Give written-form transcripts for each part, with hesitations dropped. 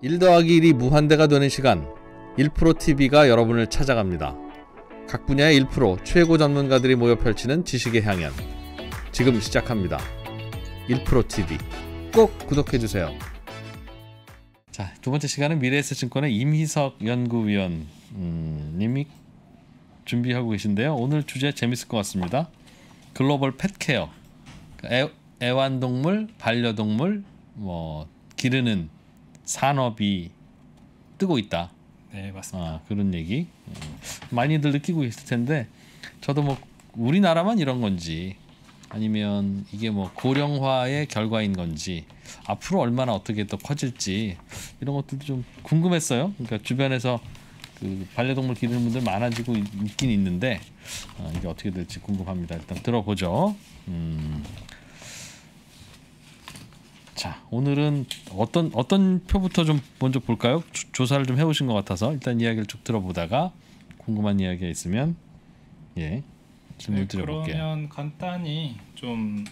1 더하기 1이 무한대가 되는 시간 1프로TV가 여러분을 찾아갑니다. 각 분야의 1프로 최고 전문가들이 모여 펼치는 지식의 향연 지금 시작합니다. 1프로TV 꼭 구독해주세요. 자, 두 번째 시간은 미래에셋증권의 임희석 연구위원 님이 준비하고 계신데요. 오늘 주제 재밌을 것 같습니다. 글로벌 펫케어, 애완동물, 반려동물 기르는 산업이 뜨고 있다. 네, 맞습니다. 그런 얘기 많이들 느끼고 있을 텐데 저도 우리나라만 이런 건지 아니면 이게 고령화의 결과인 건지 앞으로 얼마나 어떻게 더 커질지 이런 것들도 좀 궁금했어요. 그러니까 주변에서 반려동물 기르는 분들 많아지고 있긴 있는데 이게 어떻게 될지 궁금합니다. 일단 들어보죠. 자, 오늘은 어떤 표부터 좀 먼저 볼까요? 조사를 좀 해오신 것 같아서 일단 이야기를 쭉 들어보다가 궁금한 이야기가 있으면 질문 드려볼게요. 그러면 간단히 좀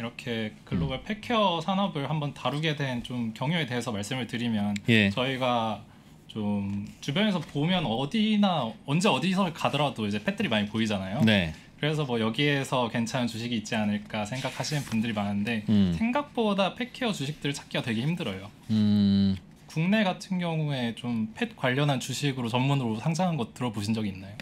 이렇게 글로벌 펫케어 산업을 한번 다루게 된 좀 경유에 대해서 말씀을 드리면 저희가 좀 주변에서 보면 어디나 언제 어디서 가더라도 이제 펫들이 많이 보이잖아요. 네. 그래서 여기에서 괜찮은 주식이 있지 않을까 생각하시는 분들이 많은데 생각보다 펫케어 주식들을 찾기가 되게 힘들어요. 국내 같은 경우에 좀 펫 관련한 주식으로 전문으로 상장한 것 들어보신 적이 있나요?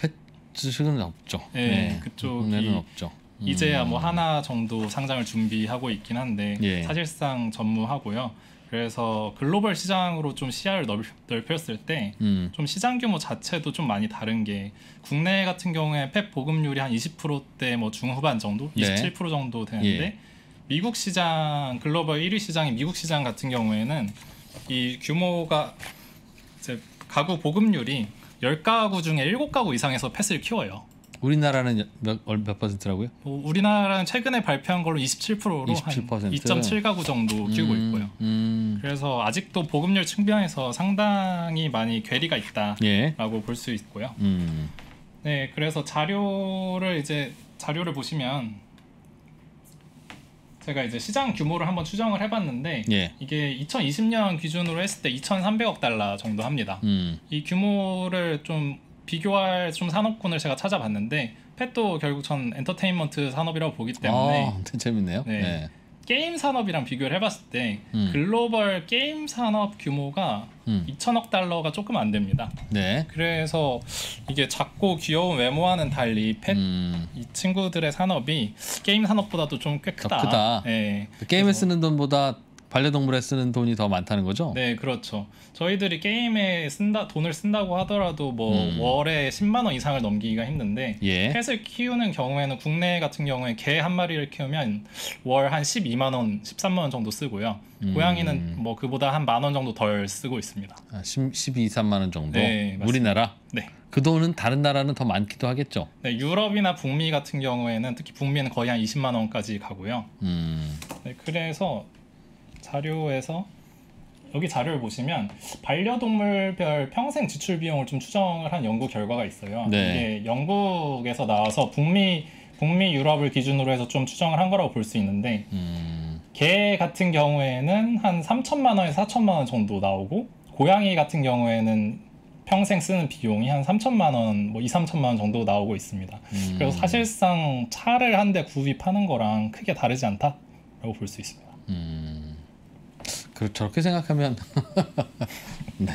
펫 주식은 없죠. 네, 네. 그쪽이 없죠. 이제야 하나 정도 상장을 준비하고 있긴 한데 사실상 전무하고요. 그래서 글로벌 시장으로 좀 시야를 넓혔을 때 좀 시장 규모 자체도 좀 많이 다른 게 국내 같은 경우에 펫 보급률이 한 20%대 중후반 정도, 27% 정도 되는데 미국 시장, 글로벌 1위 시장인 미국 시장 같은 경우에는 이 규모가 이제 가구 보급률이 10가구 중에 7가구 이상에서 펫을 키워요. 우리나라는 몇 퍼센트라고요? 우리나라는 최근에 발표한 걸로 27%로 2.7가구 정도 키우고 있고요. 그래서 아직도 보급률 측면에서 상당히 많이 괴리가 있다라고 볼 수 있고요. 네, 그래서 자료를 보시면 제가 이제 시장 규모를 한번 추정을 해봤는데 이게 2020년 기준으로 했을 때 2,300억 달러 정도 합니다. 이 규모를 좀 비교할 산업군을 제가 찾아봤는데 펫도 결국 전 엔터테인먼트 산업이라고 보기 때문에 재밌네요. 게임 산업이랑 비교를 해봤을 때 글로벌 게임 산업 규모가 2천억 달러가 조금 안 됩니다. 그래서 이게 작고 귀여운 외모와는 달리 펫 이 친구들의 산업이 게임 산업보다도 좀 꽤 크다. 게임에 쓰는 돈보다 반려동물에 쓰는 돈이 더 많다는 거죠? 네, 그렇죠. 저희들이 게임에 돈을 쓴다고 하더라도 월에 10만 원 이상을 넘기기가 힘든데 펫을 키우는 경우에는 국내 같은 경우에 개 한 마리를 키우면 월 한 12만 원, 13만 원 정도 쓰고요. 고양이는 그보다 한 만 원 정도 덜 쓰고 있습니다. 12, 13만 원 정도? 네, 맞습니다. 우리나라? 네. 그 돈은 다른 나라는 더 많기도 하겠죠? 네, 유럽이나 북미 같은 경우에는 특히 북미는 거의 한 20만 원까지 가고요. 네, 그래서 자료에서 여기 자료를 보시면 반려동물별 평생 지출 비용을 좀 추정을 한 연구 결과가 있어요. 이게 영국에서 나와서 북미 유럽을 기준으로 해서 좀 추정을 한 거라고 볼 수 있는데 개 같은 경우에는 한 3천만 원에서 4천만 원 정도 나오고 고양이 같은 경우에는 평생 쓰는 비용이 한 3천만 원, 2, 3천만 원 정도 나오고 있습니다. 그래서 사실상 차를 한 대 구입하는 거랑 크게 다르지 않다라고 볼 수 있습니다. 저렇게 생각하면 네,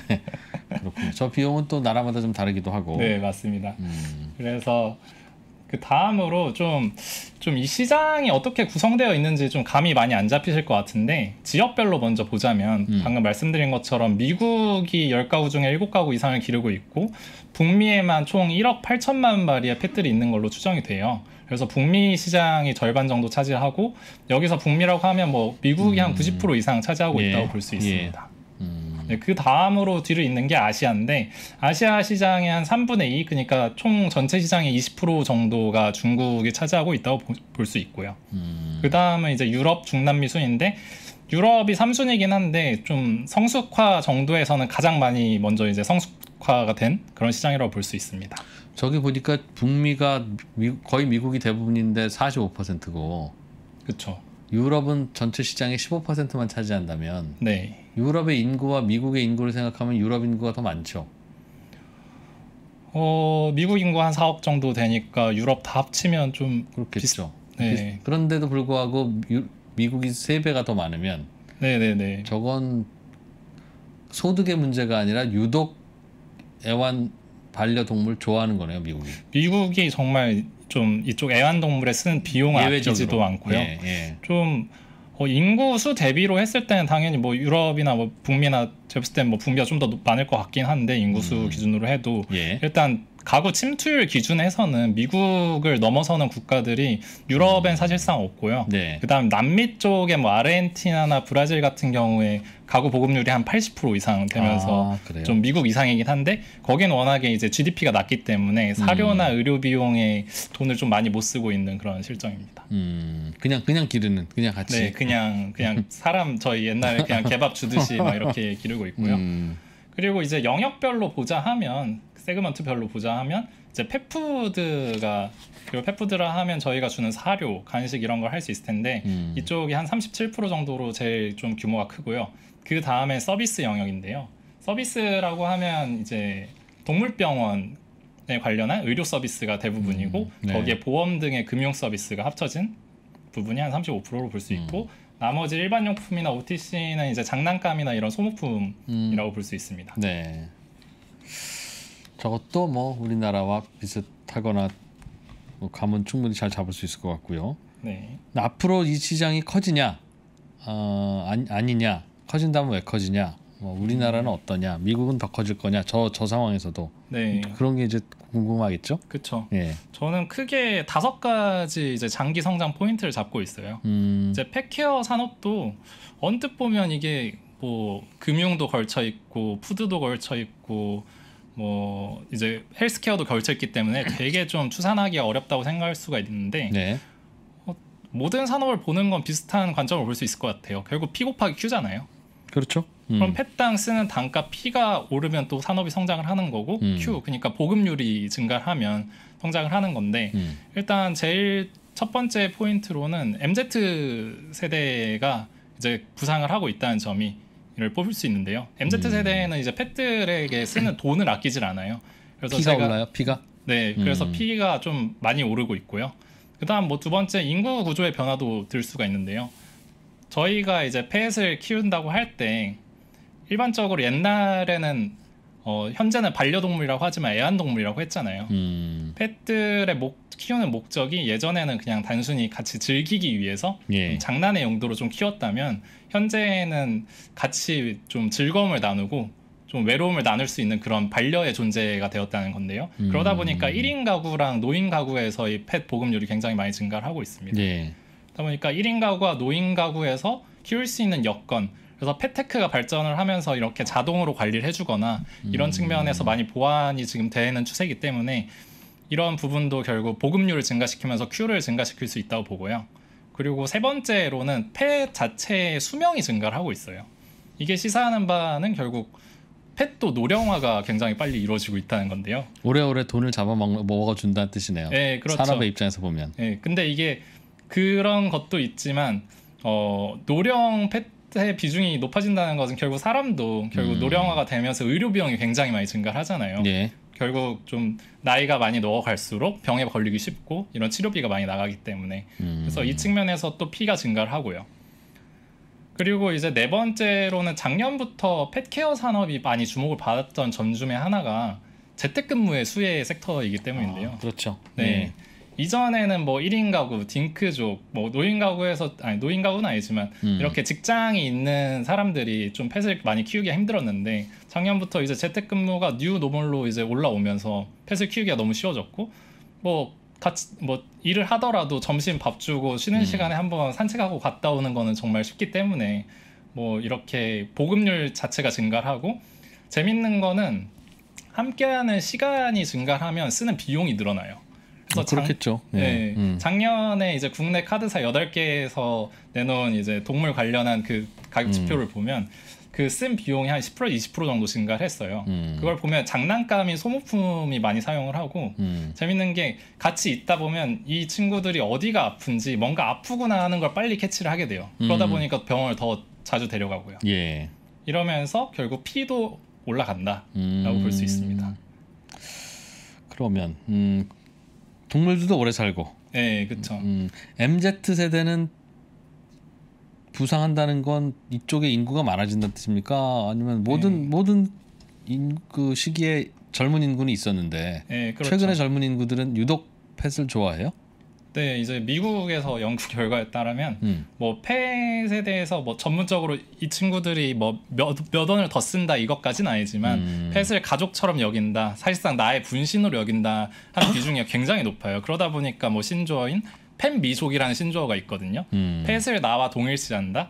그렇군요. 저 비용은 또 나라마다 좀 다르기도 하고. 네, 맞습니다. 그래서 그 다음으로 좀 이 시장이 어떻게 구성되어 있는지 좀 감이 많이 안 잡히실 것 같은데 지역별로 먼저 보자면 방금 말씀드린 것처럼 미국이 10가구 중에 7가구 이상을 기르고 있고 북미에만 총 1억 8천만 마리의 펫들이 있는 걸로 추정이 돼요. 그래서 북미 시장이 절반 정도 차지하고 여기서 북미라고 하면 미국이 한 90% 이상 차지하고 있다고 볼 수 있습니다. 네, 그 다음으로 뒤로 있는 게 아시아인데 아시아 시장의 한 3분의 2 그러니까 총 전체 시장의 20% 정도가 중국이 차지하고 있다고 볼 수 있고요. 그 다음은 이제 유럽 중남미 순인데 유럽이 3순위긴 한데 좀 성숙화 정도에서는 가장 많이 먼저 이제 성숙화가 된 그런 시장이라고 볼 수 있습니다. 저기 보니까 북미가 거의 미국이 대부분인데 45%고 그렇죠. 유럽은 전체 시장의 15%만 차지한다면 네. 유럽의 인구와 미국의 인구를 생각하면 유럽 인구가 더 많죠. 미국 인구 한 4억 정도 되니까 유럽 다 합치면 좀 그렇겠죠. 네. 그런데도 불구하고 미국이 3배가 더 많으면 네네네. 저건 소득의 문제가 아니라 유독 애완 반려동물 좋아하는 거네요, 미국이. 미국이 정말 좀 이쪽 애완동물에 쓰는 비용을 아끼지도 않고요. 예, 예. 좀 인구수 대비로 했을 때는 당연히 뭐 유럽이나 뭐 북미나 제가 봤을 때는 뭐 북미가 좀 더 많을 것 같긴 한데 인구수 기준으로 해도 예. 일단 가구 침투율 기준에서는 미국을 넘어서는 국가들이 유럽엔 사실상 없고요. 네. 그다음 남미 쪽에 뭐 아르헨티나나 브라질 같은 경우에 가구 보급률이 한 80% 이상 되면서 좀 미국 이상이긴 한데 거긴 워낙에 이제 GDP가 낮기 때문에 사료나 의료 비용에 돈을 좀 많이 못 쓰고 있는 그런 실정입니다. 그냥 기르는 그냥 같이. 네, 그냥 사람 저희 옛날에 그냥 개밥 주듯이 막 이렇게 기르고 있고요. 그리고 이제 영역별로 보자 하면. 세그먼트별로 보자 하면 이제 펫푸드가 그리고 펫푸드라 하면 저희가 주는 사료, 간식 이런 걸 할 수 있을 텐데 이쪽이 한 37% 정도로 제일 좀 규모가 크고요. 그 다음에 서비스 영역인데요. 서비스라고 하면 이제 동물병원에 관련한 의료 서비스가 대부분이고 네. 거기에 보험 등의 금융 서비스가 합쳐진 부분이 한 35%로 볼 수 있고 나머지 일반용품이나 OTC는 이제 장난감이나 이런 소모품이라고 볼 수 있습니다. 네. 저것도 뭐 우리나라와 비슷하거나 감은 충분히 잘 잡을 수 있을 것 같고요. 네. 앞으로 이 시장이 커지냐, 아니냐, 커진다면 왜 커지냐, 뭐 우리나라는 어떠냐, 미국은 더 커질 거냐, 저 상황에서도 네. 그런 게 이제 궁금하겠죠. 그렇죠. 예. 저는 크게 5가지 이제 장기 성장 포인트를 잡고 있어요. 이제 펫케어 산업도 언뜻 보면 이게 뭐 금융도 걸쳐 있고, 푸드도 걸쳐 있고. 뭐 이제 헬스케어도 걸쳐있기 때문에 되게 좀 추산하기가 어렵다고 생각할 수가 있는데 네. 모든 산업을 보는 건 비슷한 관점을 볼 수 있을 것 같아요. 결국 P 곱하기 Q잖아요. 그렇죠. 그럼 펫당 쓰는 단가 P가 오르면 또 산업이 성장을 하는 거고 Q, 그러니까 보급률이 증가하면 성장을 하는 건데 일단 제일 첫 번째 포인트로는 MZ 세대가 이제 부상을 하고 있다는 점이 를 뽑을 수 있는데요. MZ 세대는 이제 펫들에게 쓰는 돈을 아끼질 않아요. 그래서 피가 올라요? 피가? 네, 그래서 피가 좀 많이 오르고 있고요. 그다음 뭐 두 번째 인구 구조의 변화도 들 수가 있는데요. 저희가 이제 펫을 키운다고 할 때 일반적으로 옛날에는 현재는 반려동물이라고 하지만 애완동물이라고 했잖아요. 펫들의 키우는 목적이 예전에는 그냥 단순히 같이 즐기기 위해서 예. 장난의 용도로 좀 키웠다면 현재는 같이 좀 즐거움을 나누고 좀 외로움을 나눌 수 있는 그런 반려의 존재가 되었다는 건데요. 그러다 보니까 1인 가구랑 노인 가구에서의 펫 보급률이 굉장히 많이 증가를 하고 있습니다. 예. 그러다 보니까 1인 가구와 노인 가구에서 키울 수 있는 여건 그래서 펫테크가 발전을 하면서 이렇게 자동으로 관리를 해주거나 이런 측면에서 많이 보완이 지금 되는 추세이기 때문에 이런 부분도 결국 보급률을 증가시키면서 Q를 증가시킬 수 있다고 보고요. 그리고 세 번째로는 펫 자체의 수명이 증가를 하고 있어요. 이게 시사하는 바는 결국 펫도 노령화가 굉장히 빨리 이루어지고 있다는 건데요. 오래오래 돈을 잡아먹어준다는 뜻이네요. 네, 그렇죠. 산업의 입장에서 보면. 네, 근데 이게 그런 것도 있지만 노령 펫 의 비중이 높아진다는 것은 결국 사람도 결국 노령화가 되면서 의료 비용이 굉장히 많이 증가하잖아요. 예. 결국 좀 나이가 많이 넣어갈수록 병에 걸리기 쉽고 이런 치료비가 많이 나가기 때문에 그래서 이 측면에서 또 피가 증가를 하고요. 그리고 이제 네 번째로는 작년부터 펫케어 산업이 많이 주목을 받았던 점 중에 하나가 재택근무의 수혜 섹터이기 때문인데요. 그렇죠. 네. 이전에는 뭐 1인 가구, 딩크족, 뭐 노인 가구에서 아니 노인 가구는 아니지만 이렇게 직장이 있는 사람들이 좀 펫을 많이 키우기가 힘들었는데 작년부터 이제 재택근무가 뉴 노멀로 이제 올라오면서 펫을 키우기가 너무 쉬워졌고 뭐 같이 뭐 일을 하더라도 점심 밥 주고 쉬는 시간에 한번 산책하고 갔다 오는 거는 정말 쉽기 때문에 뭐 이렇게 보급률 자체가 증가하고 재밌는 거는 함께하는 시간이 증가하면 쓰는 비용이 늘어나요. 그렇겠죠. 네. 작년에 이제 국내 카드사 8개에서 내놓은 이제 동물 관련한 그 가격 지표를 보면 그 쓴 비용이 한 10% 20% 정도 증가를 했어요. 그걸 보면 장난감이 소모품이 많이 사용을 하고 재밌는 게 같이 있다 보면 이 친구들이 어디가 아픈지 뭔가 아프구나 하는 걸 빨리 캐치를 하게 돼요. 그러다 보니까 병원을 더 자주 데려가고요. 예. 이러면서 결국 피도 올라간다라고 볼 수 있습니다. 그러면 동물들도 오래 살고. 네, 그렇죠. MZ 세대는 부상한다는 건 이쪽에 인구가 많아진다는 뜻입니까? 아니면 모든 그 시기에 젊은 인구는 있었는데 네, 그렇죠. 최근에 젊은 인구들은 유독 펫을 좋아해요? 네, 이제 미국에서 연구 결과에 따르면 뭐 펫에 대해서 뭐 전문적으로 이 친구들이 뭐 몇 원을 더 쓴다 이것까지는 아니지만 펫을 가족처럼 여긴다, 사실상 나의 분신으로 여긴다 하는 비중이 굉장히 높아요. 그러다 보니까 뭐 신조어인 펫미족이라는 신조어가 있거든요. 펫을 나와 동일시한다.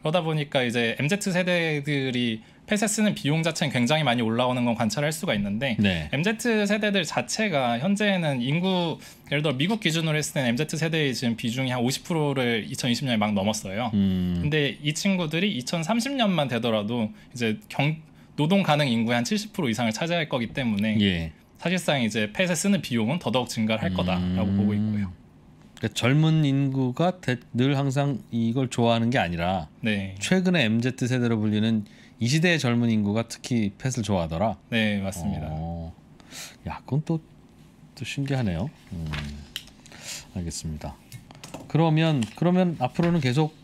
그러다 보니까 이제 MZ 세대들이 펫에 쓰는 비용 자체는 굉장히 많이 올라오는 건 관찰할 수가 있는데 네. MZ 세대들 자체가 현재는 인구 예를 들어 미국 기준으로 했을 때는 MZ 세대의 지금 비중이 한 50%를 2020년에 막 넘었어요. 근데 이 친구들이 2030년만 되더라도 이제 노동 가능 인구의 한 70% 이상을 차지할 거기 때문에 예. 사실상 이제 펫에 쓰는 비용은 더더욱 증가를 할 거다라고 보고 있고요. 그러니까 젊은 인구가 늘 항상 이걸 좋아하는 게 아니라 네. 최근에 MZ 세대로 불리는 이 시대의 젊은 인구가 특히 펫을 좋아하더라. 네, 맞습니다. 야, 그건 또 신기하네요. 알겠습니다. 그러면 앞으로는 계속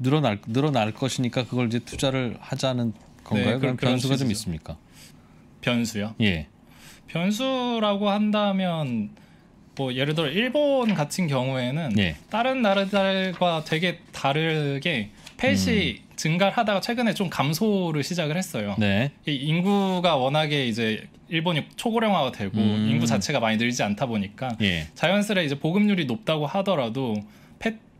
늘어날 것이니까 그걸 이제 투자를 하자는 건가요? 네, 그럼 변수가 좀 있습니까? 변수요? 예. 변수라고 한다면 뭐 예를 들어 일본 같은 경우에는 예. 다른 나라들과 되게 다르게 펫이 증가를 하다가 최근에 좀 감소를 시작을 했어요. 네. 이 인구가 워낙에 이제 일본이 초고령화가 되고 인구 자체가 많이 늘지 않다 보니까 예. 자연스레 이제 보급률이 높다고 하더라도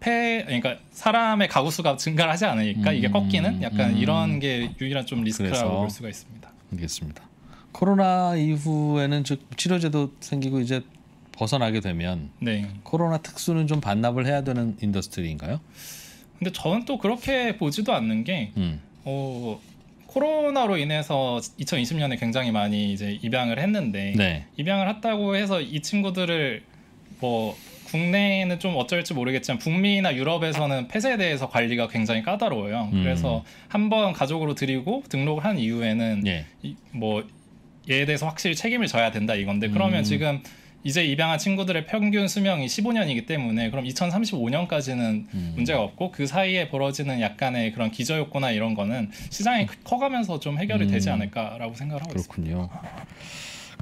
그러니까 사람의 가구 수가 증가를 하지 않으니까 이게 꺾이는 약간 이런 게 유일한 좀 리스크라고 볼 수가 있습니다. 알겠습니다. 코로나 이후에는 즉 치료제도 생기고 이제 벗어나게 되면 네. 코로나 특수는 좀 반납을 해야 되는 인더스트리인가요? 근데 저는 또 그렇게 보지도 않는 게 코로나로 인해서 2020년에 굉장히 많이 이제 입양을 했는데 네. 입양을 했다고 해서 이 친구들을 뭐 국내에는 좀 어쩔지 모르겠지만 북미나 유럽에서는 펫에 대해서 관리가 굉장히 까다로워요. 그래서 한번 가족으로 들이고 등록을 한 이후에는 예. 뭐 얘에 대해서 확실히 책임을 져야 된다 이건데 그러면 지금 이제 입양한 친구들의 평균 수명이 15년이기 때문에 그럼 2035년까지는 문제가 없고 그 사이에 벌어지는 약간의 그런 기저효과나 이런 거는 시장이 커가면서 좀 해결이 되지 않을까라고 생각을 하고 그렇군요. 있습니다.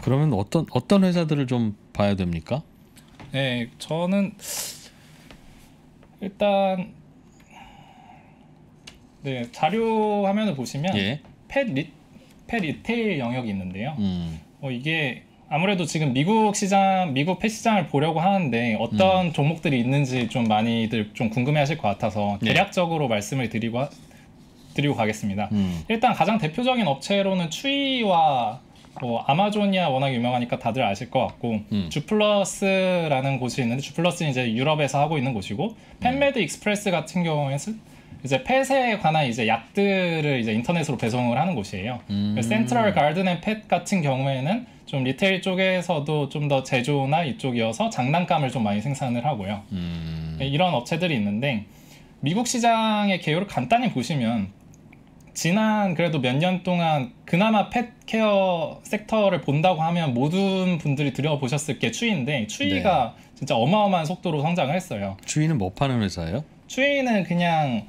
그러면 어떤 회사들을 좀 봐야 됩니까? 네, 저는 일단 네, 자료 화면을 보시면 예. 펫 리테일 영역이 있는데요. 이게 아무래도 지금 미국 펫 시장을 보려고 하는데 어떤 종목들이 있는지 좀 많이들 좀 궁금해하실 것 같아서 대략적으로 네. 말씀을 드리고 가겠습니다. 일단 가장 대표적인 업체로는 추이와 아마존이야 워낙 유명하니까 다들 아실 것 같고 주플러스라는 곳이 있는데 주플러스는 이제 유럽에서 하고 있는 곳이고 펫메드 익스프레스 같은 경우에는 이제 펫에 관한 이제 약들을 이제 인터넷으로 배송을 하는 곳이에요. 센트럴 가든 앤 펫 같은 경우에는 좀 리테일 쪽에서도 좀 더 제조나 이쪽이어서 장난감을 좀 많이 생산을 하고요. 이런 업체들이 있는데 미국 시장의 개요를 간단히 보시면 지난 그래도 몇 년 동안 그나마 펫케어 섹터를 본다고 하면 모든 분들이 들여보셨을 게 추이인데 추이가 네. 진짜 어마어마한 속도로 성장을 했어요. 추이는 뭐 파는 회사예요? 추이는 그냥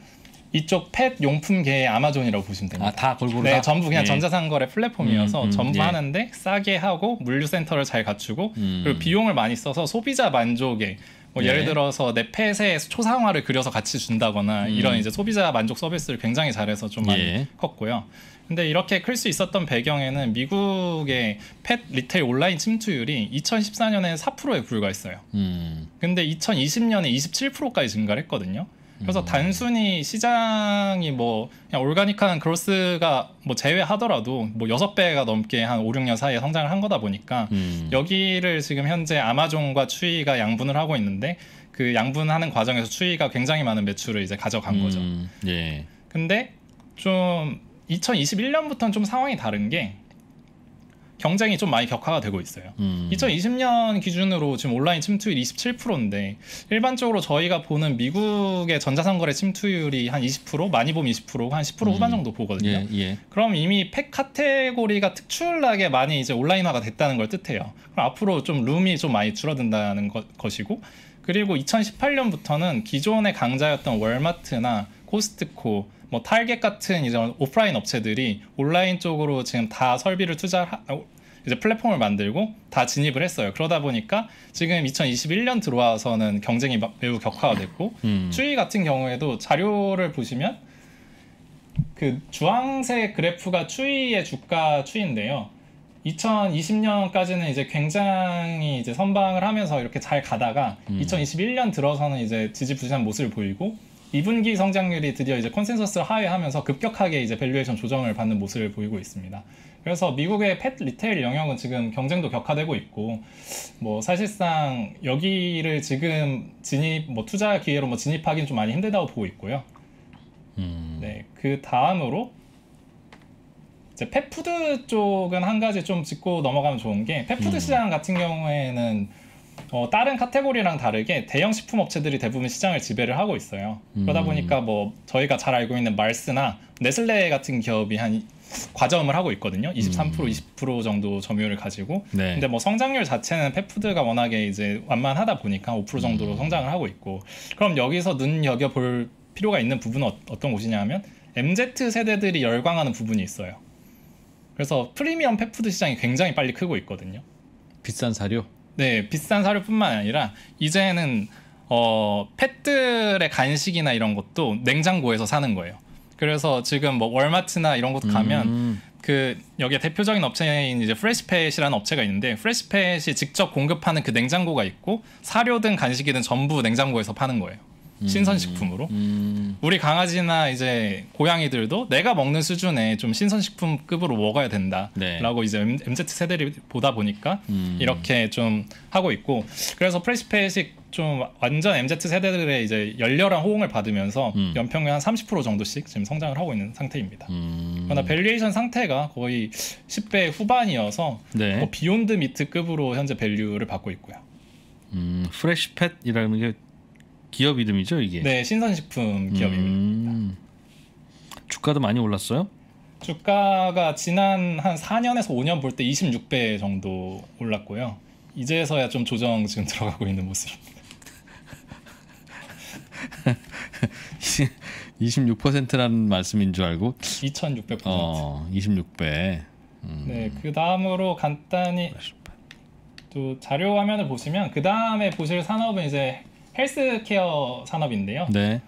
이쪽 펫 용품계의 아마존이라고 보시면 됩니다. 아, 다 골고루 네, 전부 그냥 네. 전자상거래 플랫폼이어서 전부 예. 하는데 싸게 하고 물류센터를 잘 갖추고 그리고 비용을 많이 써서 소비자 만족에 뭐 예. 예를 들어서 내 펫의 초상화를 그려서 같이 준다거나 이런 이제 소비자 만족 서비스를 굉장히 잘해서 좀 많이 예. 컸고요. 근데 이렇게 클 수 있었던 배경에는 미국의 펫 리테일 온라인 침투율이 2014년에 4%에 불과했어요. 근데 2020년에 27%까지 증가를 했거든요. 그래서 단순히 시장이 뭐 그냥 올가닉한 그로스가 뭐 제외하더라도 뭐 6배가 넘게 한 5, 6년 사이에 성장을 한 거다 보니까 여기를 지금 현재 아마존과 추이가 양분을 하고 있는데 그 양분하는 과정에서 추이가 굉장히 많은 매출을 이제 가져간 거죠. 예. 근데 좀 2021년부터는 좀 상황이 다른 게 경쟁이 좀 많이 격화가 되고 있어요. 2020년 기준으로 지금 온라인 침투율 27%인데 일반적으로 저희가 보는 미국의 전자상거래 침투율이 한 20%, 많이 보면 20%, 한 10% 후반 정도 보거든요. 예. 그럼 이미 팩 카테고리가 특출나게 많이 이제 온라인화가 됐다는 걸 뜻해요. 그럼 앞으로 좀 룸이 좀 많이 줄어든다는 것이고, 그리고 2018년부터는 기존의 강자였던 월마트나 코스트코, 뭐 타겟 같은 이제 오프라인 업체들이 온라인 쪽으로 지금 다 설비를 이제 플랫폼을 만들고 다 진입을 했어요. 그러다 보니까 지금 2021년 들어와서는 경쟁이 매우 격화가 됐고, 추이 같은 경우에도 자료를 보시면 그 주황색 그래프가 추이의 주가 추이인데요. 2020년까지는 이제 굉장히 이제 선방을 하면서 이렇게 잘 가다가 2021년 들어서는 이제 지지부진한 모습을 보이고, 2분기 성장률이 드디어 이제 컨센서스를 하회하면서 급격하게 이제 밸류에이션 조정을 받는 모습을 보이고 있습니다. 그래서 미국의 펫 리테일 영역은 지금 경쟁도 격화되고 있고, 뭐 사실상 여기를 지금 투자 기회로 진입하기는 좀 많이 힘들다고 보고 있고요. 네, 그 다음으로 이제 펫푸드 쪽은 한 가지 좀 짚고 넘어가면 좋은 게, 펫푸드 시장 같은 경우에는 다른 카테고리랑 다르게 대형 식품 업체들이 대부분 시장을 지배를 하고 있어요. 그러다 보니까 뭐 저희가 잘 알고 있는 말스나 네슬레 같은 기업이 한 과점을 하고 있거든요. 23%, 20% 정도 점유율을 가지고. 네. 근데 뭐 성장률 자체는 펫푸드가 워낙에 이제 완만하다 보니까 5% 정도로 성장을 하고 있고. 그럼 여기서 눈여겨 볼 필요가 있는 부분은 어떤 곳이냐면 MZ 세대들이 열광하는 부분이 있어요. 그래서 프리미엄 펫푸드 시장이 굉장히 빨리 크고 있거든요. 비싼 사료? 네, 비싼 사료뿐만 아니라 이제는 펫들의 간식이나 이런 것도 냉장고에서 사는 거예요. 그래서 지금 뭐 월마트나 이런 곳 가면 그 여기에 대표적인 업체인 이제 프레시팻이라는 업체가 있는데, 프레시팻이 직접 공급하는 그 냉장고가 있고 사료든 간식이든 전부 냉장고에서 파는 거예요. 신선식품으로. 우리 강아지나 이제 고양이들도 내가 먹는 수준의 좀 신선식품급으로 먹어야 된다라고. 네. 이제 MZ세대를 보다 보니까 이렇게 좀 하고 있고, 그래서 프레시팻이 좀 완전 MZ세대들의 이제 열렬한 호응을 받으면서 연평균 한 30% 정도씩 지금 성장을 하고 있는 상태입니다. 그러나 밸류에이션 상태가 거의 10배 후반이어서. 네. 뭐 비욘드 미트급으로 현재 밸류를 받고 있고요. 프레시팻이라는 게 기업 이름이죠, 이게? 네, 신선식품 기업 이름입니다. 주가도 많이 올랐어요? 주가가 지난 한 4년에서 5년 볼 때 26배 정도 올랐고요. 이제서야 좀 조정 지금 들어가고 있는 모습입니다. 26%라는 말씀인 줄 알고? 2600%. 26배. 네, 그 다음으로 간단히 또 자료 화면을 보시면 그 다음에 보실 산업은 이제 헬스케어 산업인데요. 네.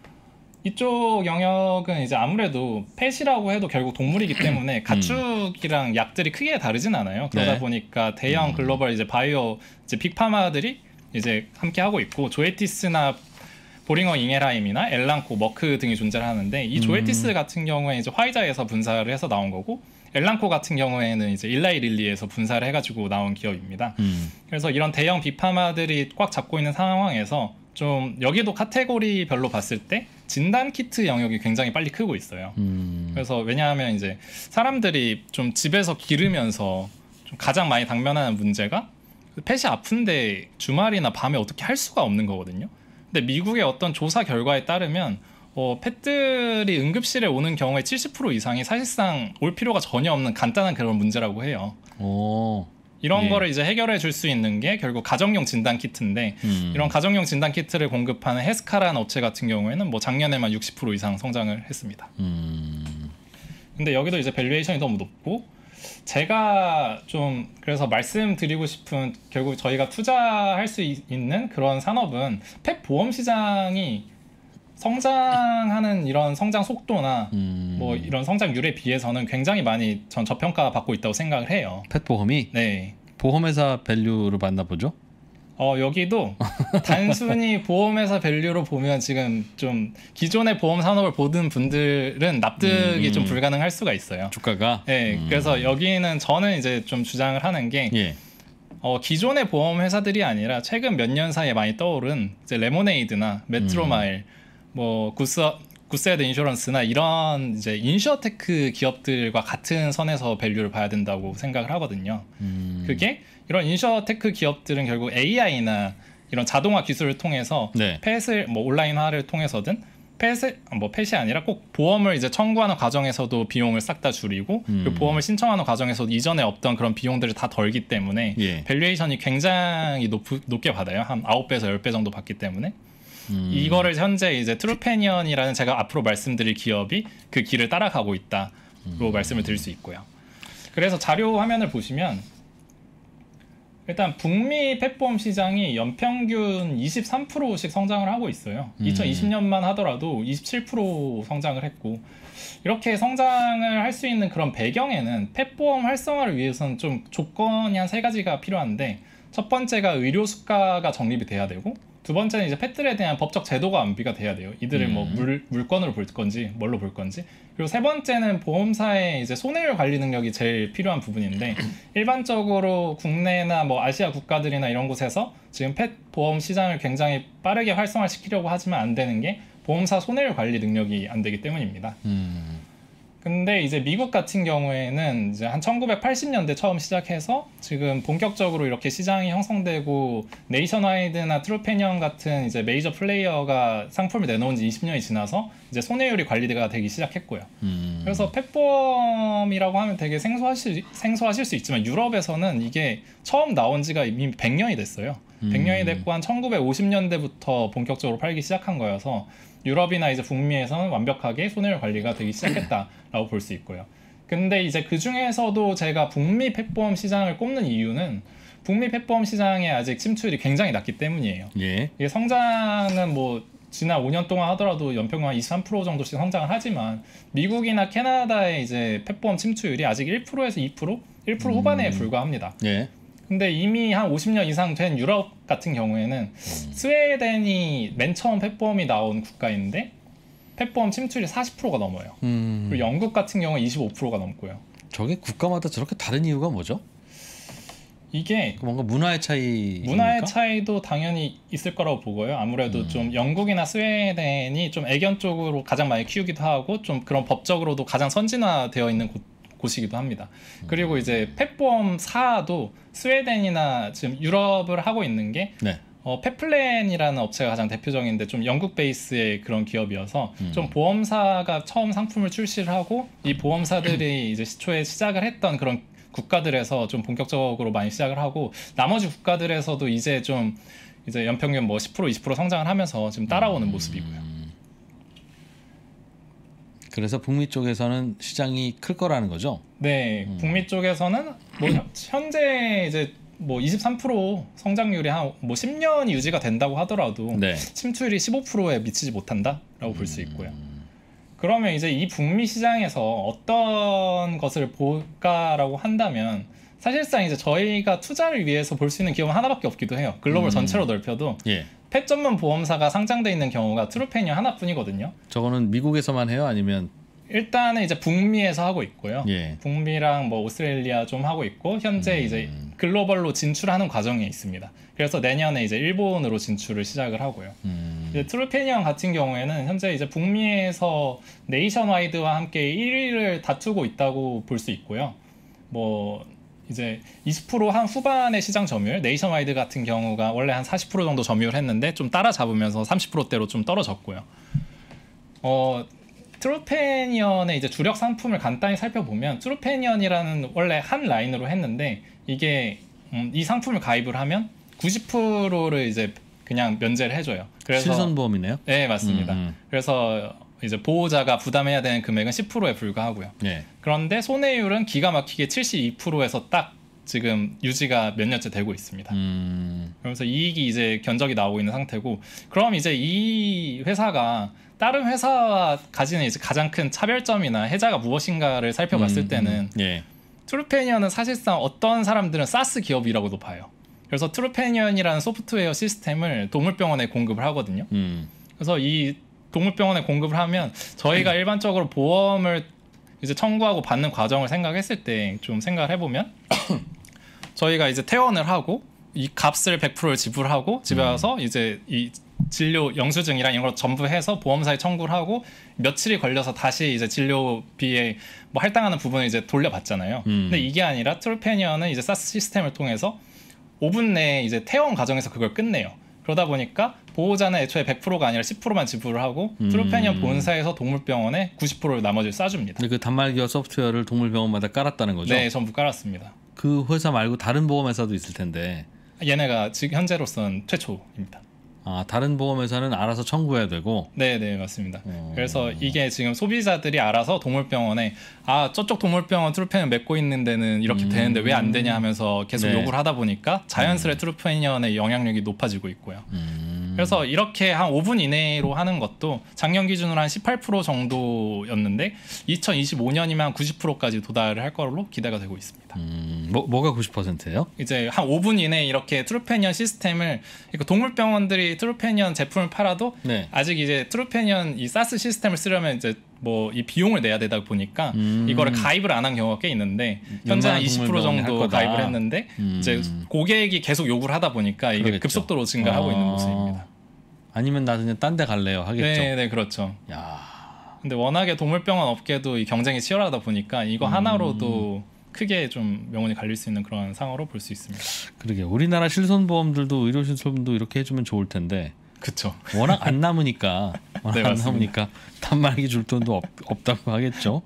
이쪽 영역은 이제 아무래도 펫이라고 해도 결국 동물이기 때문에 가축이랑 약들이 크게 다르진 않아요. 그러다 네. 보니까 대형 글로벌 이제 바이오 이제 빅파마들이 이제 함께 하고 있고, 조에티스나 보링어 잉헤라임이나 엘랑코, 머크 등이 존재를 하는데, 이 조에티스 같은 경우에 이제 화이자에서 분사를 해서 나온 거고, 엘랑코 같은 경우에는 이제 일라이 릴리에서 분사를 해가지고 나온 기업입니다. 그래서 이런 대형 빅파마들이 꽉 잡고 있는 상황에서 좀 여기도 카테고리별로 봤을 때 진단 키트 영역이 굉장히 빨리 크고 있어요. 그래서 왜냐하면 이제 사람들이 좀 집에서 기르면서 좀 가장 많이 당면하는 문제가 펫이 아픈데 주말이나 밤에 어떻게 할 수가 없는 거거든요. 근데 미국의 어떤 조사 결과에 따르면 펫들이 응급실에 오는 경우에 70% 이상이 사실상 올 필요가 전혀 없는 간단한 그런 문제라고 해요. 오. 이런 예. 거를 이제 해결해 줄 수 있는 게 결국 가정용 진단 키트인데, 이런 가정용 진단 키트를 공급하는 헤스카라는 업체 같은 경우에는 뭐 작년에만 60% 이상 성장을 했습니다. 근데 여기도 이제 밸류에이션이 너무 높고, 제가 좀 그래서 말씀드리고 싶은 결국 저희가 투자할 수 있는 그런 산업은 펫 보험 시장이 성장하는 이런 성장 속도나 뭐 이런 성장률에 비해서는 굉장히 많이 전 저평가 받고 있다고 생각을 해요. 펫 보험이? 네. 보험회사 밸류로 봤나 보죠? 여기도 단순히 보험회사 밸류로 보면 지금 좀 기존의 보험 산업을 보던 분들은 납득이 좀 불가능할 수가 있어요. 주가가? 네. 그래서 여기는 저는 이제 좀 주장을 하는 게 예. 기존의 보험 회사들이 아니라 최근 몇 년 사이에 많이 떠오른 이제 레모네이드나 메트로마일, 뭐 구스 구스헤드 인슈런스나 이런 이제 인슈어테크 기업들과 같은 선에서 밸류를 봐야 된다고 생각을 하거든요. 그게 이런 인슈어테크 기업들은 결국 AI나 이런 자동화 기술을 통해서 네. 펫을 뭐 온라인화를 통해서든 펫이 아니라 꼭 보험을 이제 청구하는 과정에서도 비용을 싹 다 줄이고 그리고 보험을 신청하는 과정에서도 이전에 없던 그런 비용들을 다 덜기 때문에 예. 밸류에이션이 굉장히 높게 받아요. 한 9배에서 10배 정도 받기 때문에 이거를 현재 이제 트루패니언이라는 제가 앞으로 말씀드릴 기업이 그 길을 따라가고 있다로 말씀을 드릴 수 있고요. 그래서 자료 화면을 보시면 일단 북미 펫보험 시장이 연평균 23%씩 성장을 하고 있어요. 2020년만 하더라도 27% 성장을 했고 이렇게 성장을 할 수 있는 그런 배경에는 펫보험 활성화를 위해서는 좀 조건이 한 3가지가 필요한데 첫 번째가 의료 수가가 정립이 돼야 되고 두 번째는 이제 펫들에 대한 법적 제도가 완비가 돼야 돼요. 이들을 뭐 물건으로 볼 건지 뭘로 볼 건지. 그리고 세 번째는 보험사의 이제 손해율 관리 능력이 제일 필요한 부분인데 일반적으로 국내나 뭐 아시아 국가들이나 이런 곳에서 지금 펫 보험 시장을 굉장히 빠르게 활성화시키려고 하지만 안 되는 게 보험사 손해율 관리 능력이 안 되기 때문입니다. 근데 이제 미국 같은 경우에는 이제 한 1980년대 처음 시작해서 지금 본격적으로 이렇게 시장이 형성되고 네이션와이드나 트루패니언 같은 이제 메이저 플레이어가 상품을 내놓은 지 20년이 지나서 이제 손해율이 관리가 되기 시작했고요. 그래서 펫보험이라고 하면 되게 생소하실 수 있지만 유럽에서는 이게 처음 나온 지가 이미 100년이 됐어요. 100년이 됐고 한 1950년대부터 본격적으로 팔기 시작한 거여서 유럽이나 이제 북미에서는 완벽하게 손해율 관리가 되기 시작했다라고 볼 수 있고요. 근데 이제 그 중에서도 제가 북미 펫보험 시장을 꼽는 이유는 북미 펫보험 시장에 아직 침투율이 굉장히 낮기 때문이에요. 예. 이게 성장은 뭐 지난 5년 동안 하더라도 연평균 한 23% 정도씩 성장을 하지만 미국이나 캐나다의 이제 펫보험 침투율이 아직 1%에서 2%, 1% 후반에 불과합니다. 예. 근데 이미 한 50년 이상 된 유럽 같은 경우에는 스웨덴이 맨 처음 펫보험이 나온 국가인데 펫보험 침투율이 40%가 넘어요. 그리고 영국 같은 경우는 25%가 넘고요. 저게 국가마다 저렇게 다른 이유가 뭐죠? 이게 뭔가 문화의 차이입니까? 문화의 차이도 당연히 있을 거라고 보고요. 아무래도 좀 영국이나 스웨덴이 좀 애견 쪽으로 가장 많이 키우기도 하고 좀 그런 법적으로도 가장 선진화되어 있는 곳이기도 합니다. 그리고 이제 펫보험사도 스웨덴이나 지금 유럽을 하고 있는 게 네. 펫플랜이라는 업체가 가장 대표적인데 좀 영국 베이스의 그런 기업이어서 좀 보험사가 처음 상품을 출시를 하고 이 보험사들이 이제 시초에 시작을 했던 그런 국가들에서 좀 본격적으로 많이 시작을 하고 나머지 국가들에서도 이제 좀 이제 연평균 뭐 10% 20% 성장을 하면서 지금 따라오는 모습이고요. 그래서 북미 쪽에서는 시장이 클 거라는 거죠? 네, 북미 쪽에서는 뭐 현재 이제 뭐 23% 성장률이 한 뭐 10년이 유지가 된다고 하더라도 네. 침투율이 15%에 미치지 못한다라고 볼 수 있고요. 그러면 이제 이 북미 시장에서 어떤 것을 볼까라고 한다면 사실상 이제 저희가 투자를 위해서 볼 수 있는 기업은 하나밖에 없기도 해요. 글로벌 전체로 넓혀도. 예. 펫 전문 보험사가 상장돼 있는 경우가 트루패니언 하나뿐이거든요. 저거는 미국에서만 해요? 아니면? 일단은 이제 북미에서 하고 있고요. 예. 북미랑 뭐 오스트레일리아 좀 하고 있고 현재 이제 글로벌로 진출하는 과정에 있습니다. 그래서 내년에 이제 일본으로 진출을 시작을 하고요. 이제 트루패니언 같은 경우에는 현재 이제 북미에서 네이션와이드와 함께 1위를 다투고 있다고 볼 수 있고요. 뭐 이제 20% 한 후반의 시장 점유율, 네이션와이드 같은 경우가 원래 한 40% 정도 점유율 했는데 좀 따라잡으면서 30%대로 좀 떨어졌고요. 트루패니언의 이제 주력 상품을 간단히 살펴보면 트루패니언이라는 원래 한 라인으로 했는데 이게 이 상품을 가입을 하면 90%를 이제 그냥 면제를 해줘요. 그래서 실손보험이네요? 네, 맞습니다. 그래서 이제 보호자가 부담해야 되는 금액은 10%에 불과하고요. 예. 그런데 손해율은 기가 막히게 72%에서 딱 지금 유지가 몇 년째 되고 있습니다. 그러면서 이익이 이제 견적이 나오고 있는 상태고 그럼 이제 이 회사가 다른 회사와 가지는 이제 가장 큰 차별점이나 해자가 무엇인가를 살펴봤을 때는 예. 트루패니언은 사실상 어떤 사람들은 사스 기업이라고도 봐요. 그래서 트루패니언이라는 소프트웨어 시스템을 동물병원에 공급을 하거든요. 그래서 이 동물병원에 공급을 하면 저희가 일반적으로 보험을 이제 청구하고 받는 과정을 생각했을 때 좀 생각을 해보면 저희가 이제 퇴원을 하고 이 값을 100%를 지불하고 집에 와서 이제 이 진료 영수증이랑 이런 걸 전부 해서 보험사에 청구를 하고 며칠이 걸려서 다시 이제 진료비에 뭐 할당하는 부분을 이제 돌려받잖아요. 근데 이게 아니라 트루패니언은 이제 사스 시스템을 통해서 5분 내에 이제 퇴원 과정에서 그걸 끝내요. 그러다 보니까 보호자는 애초에 100%가 아니라 10%만 지불을 하고 트루패니언 본사에서 동물병원에 90%를 나머지를 싸줍니다. 그 단말기와 소프트웨어를 동물병원마다 깔았다는 거죠? 네, 전부 깔았습니다. 그 회사 말고 다른 보험회사도 있을 텐데 얘네가 지금 현재로서는 최초입니다. 아, 다른 보험회사는 알아서 청구해야 되고? 네네, 맞습니다. 그래서 이게 지금 소비자들이 알아서 동물병원에 아, 저쪽 동물병원 트루패니언 맺고 있는 데는 이렇게 되는데 왜 안 되냐 하면서 계속 네. 요구를 하다 보니까 자연스레 트루패니언의 영향력이 높아지고 있고요. 그래서 이렇게 한 5분 이내로 하는 것도 작년 기준으로 한 18% 정도였는데 2025년이면 90%까지 도달을 할 걸로 기대가 되고 있습니다. 뭐가 90%예요? 이제 한 5분 이내에 이렇게 트루패니언 시스템을 그러니까 동물병원들이 트루패니언 제품을 팔아도 네. 아직 이제 트루패니언 이 사스 시스템을 쓰려면 이제 뭐 이 비용을 내야 되다 보니까 이거를 가입을 안 한 경우가 꽤 있는데 현재 한 20% 정도 가입을 했는데 이제 고객이 계속 요구를 하다 보니까 이게 그러겠죠. 급속도로 증가하고 있는 모습입니다. 아니면 나 그냥 딴 데 갈래요 하겠죠. 네네 그렇죠. 야. 근데 워낙에 동물병원 업계도 이 경쟁이 치열하다 보니까 이거 하나로도 크게 좀 명운이 갈릴 수 있는 그런 상황으로 볼 수 있습니다. 그러게 우리나라 실손보험들도 의료실손도 이렇게 해주면 좋을 텐데. 그렇죠. 워낙 안 남으니까 네, 안 남으니까 단말기 줄 돈도 없다고 하겠죠.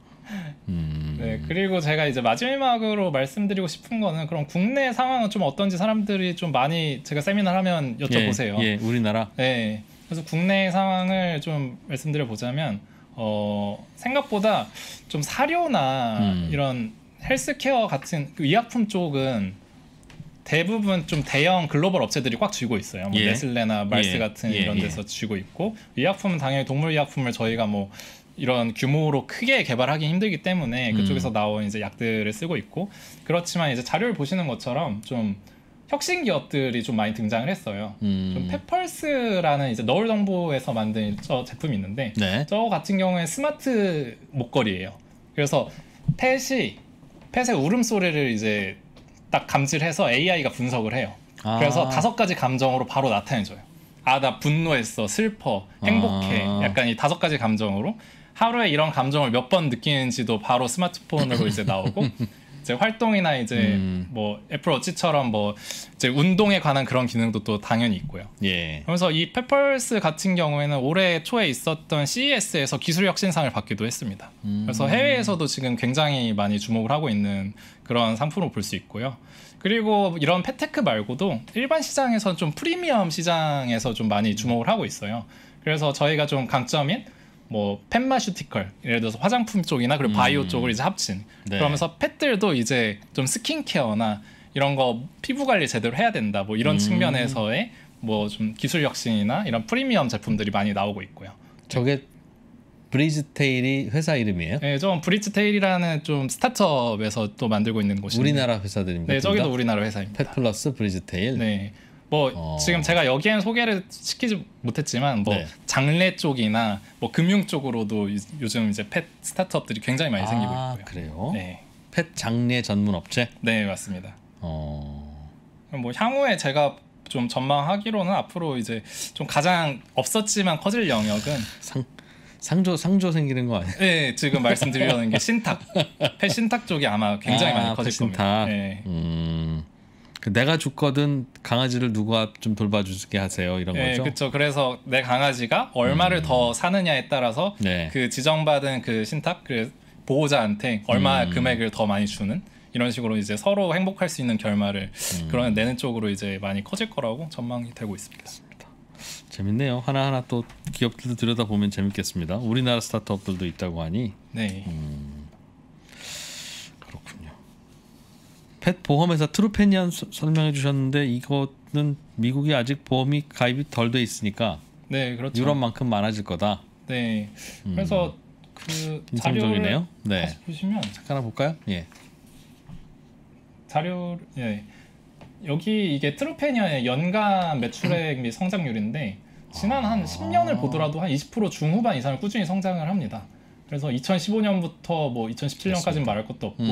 네, 그리고 제가 이제 마지막으로 말씀드리고 싶은 거는 그럼 국내 상황은 좀 어떤지 사람들이 좀 많이 제가 세미나를 하면 여쭤보세요. 예, 우리나라. 네, 그래서 국내 상황을 좀 말씀드려 보자면 생각보다 좀 사료나 이런 헬스케어 같은 의약품 쪽은 대부분 좀 대형 글로벌 업체들이 꽉 쥐고 있어요. 뭐 예. 네슬레나 말스 예. 같은 이런 데서 예. 쥐고 있고 의약품은 당연히 동물의약품을 저희가 뭐 이런 규모로 크게 개발하기 힘들기 때문에 그쪽에서 나온 이제 약들을 쓰고 있고 그렇지만 이제 자료를 보시는 것처럼 좀 혁신 기업들이 좀 많이 등장을 했어요. 좀 페펄스라는 이제 너울정보에서 만든 저 제품이 있는데 네. 저 같은 경우에 스마트 목걸이에요. 그래서 펫의 울음소리를 이제 딱 감지해서 AI가 분석을 해요. 그래서 5가지 감정으로 바로 나타내줘요. 아, 나 분노했어, 슬퍼, 행복해. 약간 이 5가지 감정으로 하루에 이런 감정을 몇 번 느끼는지도 바로 스마트폰으로 이제 나오고 이제 활동이나 이제 뭐 애플워치처럼 뭐 이제 운동에 관한 그런 기능도 또 당연히 있고요. 예. 그래서 이 페펄스 같은 경우에는 올해 초에 있었던 CES에서 기술 혁신상을 받기도 했습니다. 그래서 해외에서도 지금 굉장히 많이 주목을 하고 있는 그런 상품으로 볼 수 있고요. 그리고 이런 펫테크 말고도 일반 시장에서는 좀 프리미엄 시장에서 좀 많이 주목을 하고 있어요. 그래서 저희가 좀 강점인 뭐 펫마슈티컬 예를 들어서 화장품 쪽이나 그리고 바이오 쪽을 이제 합친 네. 그러면서 펫들도 이제 좀 스킨케어나 이런 거 피부 관리 제대로 해야 된다 뭐 이런 측면에서의 뭐 좀 기술 혁신이나 이런 프리미엄 제품들이 많이 나오고 있고요. 저게 브리지테일이 회사 이름이에요? 네, 저건 브리지테일이라는 좀 스타트업에서 또 만들고 있는 곳이에요. 우리나라 회사들입니다. 네, 저기도 우리나라 회사입니다. 펫플러스 브리지테일. 네. 뭐 지금 제가 여기엔 소개를 시키지 못했지만 뭐 네. 장례 쪽이나 뭐 금융 쪽으로도 요즘 이제 펫 스타트업들이 굉장히 많이 생기고 있고요. 그래요? 네. 펫 장례 전문 업체? 네, 맞습니다. 뭐 향후에 제가 좀 전망하기로는 앞으로 이제 좀 가장 없었지만 커질 영역은 상조 생기는 거 아니에요? 네, 지금 말씀드리려는 게 신탁. 펫 신탁 쪽이 아마 굉장히 많이 커질 겁니다. 네. 내가 죽거든 강아지를 누가 좀 돌봐주게 하세요 이런 네, 거죠? 그렇죠. 그래서 내 강아지가 얼마를 더 사느냐에 따라서 네. 그 지정받은 그 신탁 그 보호자한테 얼마 금액을 더 많이 주는 이런 식으로 이제 서로 행복할 수 있는 결말을 그런 내는 쪽으로 이제 많이 커질 거라고 전망이 되고 있습니다. 재밌네요. 하나하나 또 기업들도 들여다보면 재밌겠습니다. 우리나라 스타트업들도 있다고 하니. 네. 펫 보험회사 트루패니언 설명해 주셨는데 이거는 미국이 아직 보험이 가입이 덜 돼 있으니까 네, 그렇죠. 유럽만큼 많아질 거다. 네. 그래서 그 자료를 네. 다시 보시면 잠깐 볼까요? 예. 자료 예. 여기 이게 트루패니언의 연간 매출액 및 성장률인데 지난 한 10년을 보더라도 한 20% 중후반 이상을 꾸준히 성장을 합니다. 그래서 2015년부터 뭐 2017년까지는 말할 것도 없고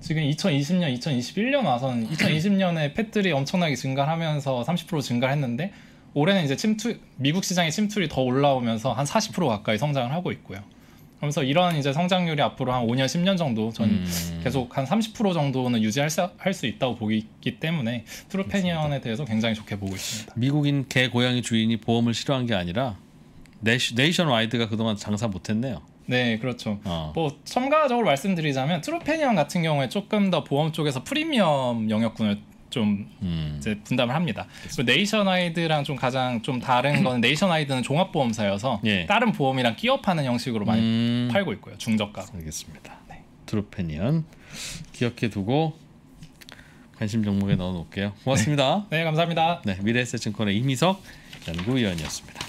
지금 2020년, 2021년 와서는 2020년에 펫들이 엄청나게 증가하면서 30% 증가했는데 올해는 이제 미국 시장의 침투율이 더 올라오면서 한 40% 가까이 성장을 하고 있고요. 그러면서 이런 이제 성장률이 앞으로 한 5년, 10년 정도 전 계속 한 30% 정도는 유지할 수 있다고 보기 때문에 트루패니언에 대해서 굉장히 좋게 보고 있습니다. 미국인 개 고양이 주인이 보험을 싫어한 게 아니라 네이션와이드가 그동안 장사 못했네요. 네, 그렇죠. 뭐 첨가적으로 말씀드리자면 트루패니언 같은 경우에 조금 더 보험 쪽에서 프리미엄 영역군을 좀 이제 분담을 합니다. 네이션와이드랑 좀 가장 좀 다른 건 네이션와이드는 종합보험사여서 예. 다른 보험이랑 끼어파는 형식으로 많이 팔고 있고요. 중저가. 알겠습니다. 네. 트루패니언 기억해 두고 관심 종목에 넣어놓을게요. 고맙습니다. 네, 감사합니다. 네, 미래에셋증권의 임희석 연구위원이었습니다.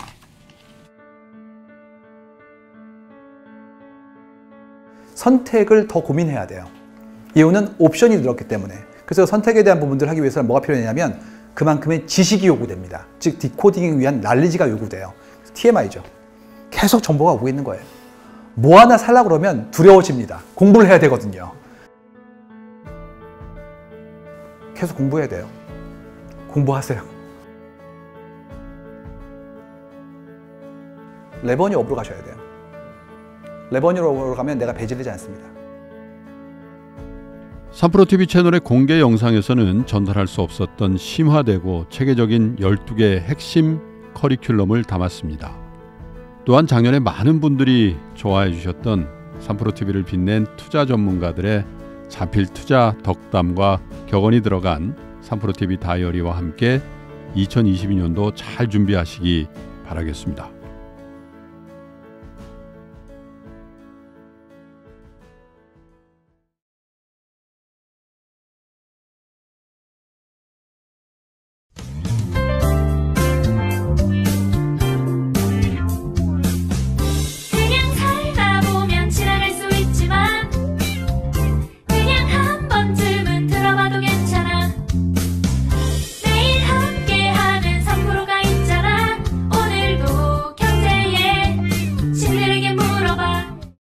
선택을 더 고민해야 돼요. 이유는 옵션이 늘었기 때문에. 그래서 선택에 대한 부분들을 하기 위해서는 뭐가 필요하냐면 그만큼의 지식이 요구됩니다. 즉 디코딩을 위한 난리지가 요구돼요. TMI죠. 계속 정보가 오고 있는 거예요. 뭐 하나 살라고 그러면 두려워집니다. 공부를 해야 되거든요. 계속 공부해야 돼요. 공부하세요. 레버니 업으로 가셔야 돼요. 레버니로 가면 내가 배제되지 않습니다. 3프로TV 채널의 공개 영상에서는 전달할 수 없었던 심화되고 체계적인 12개의 핵심 커리큘럼을 담았습니다. 또한 작년에 많은 분들이 좋아해 주셨던 3프로TV를 빛낸 투자 전문가들의 자필 투자 덕담과 격언이 들어간 3프로TV 다이어리와 함께 2022년도 잘 준비하시기 바라겠습니다.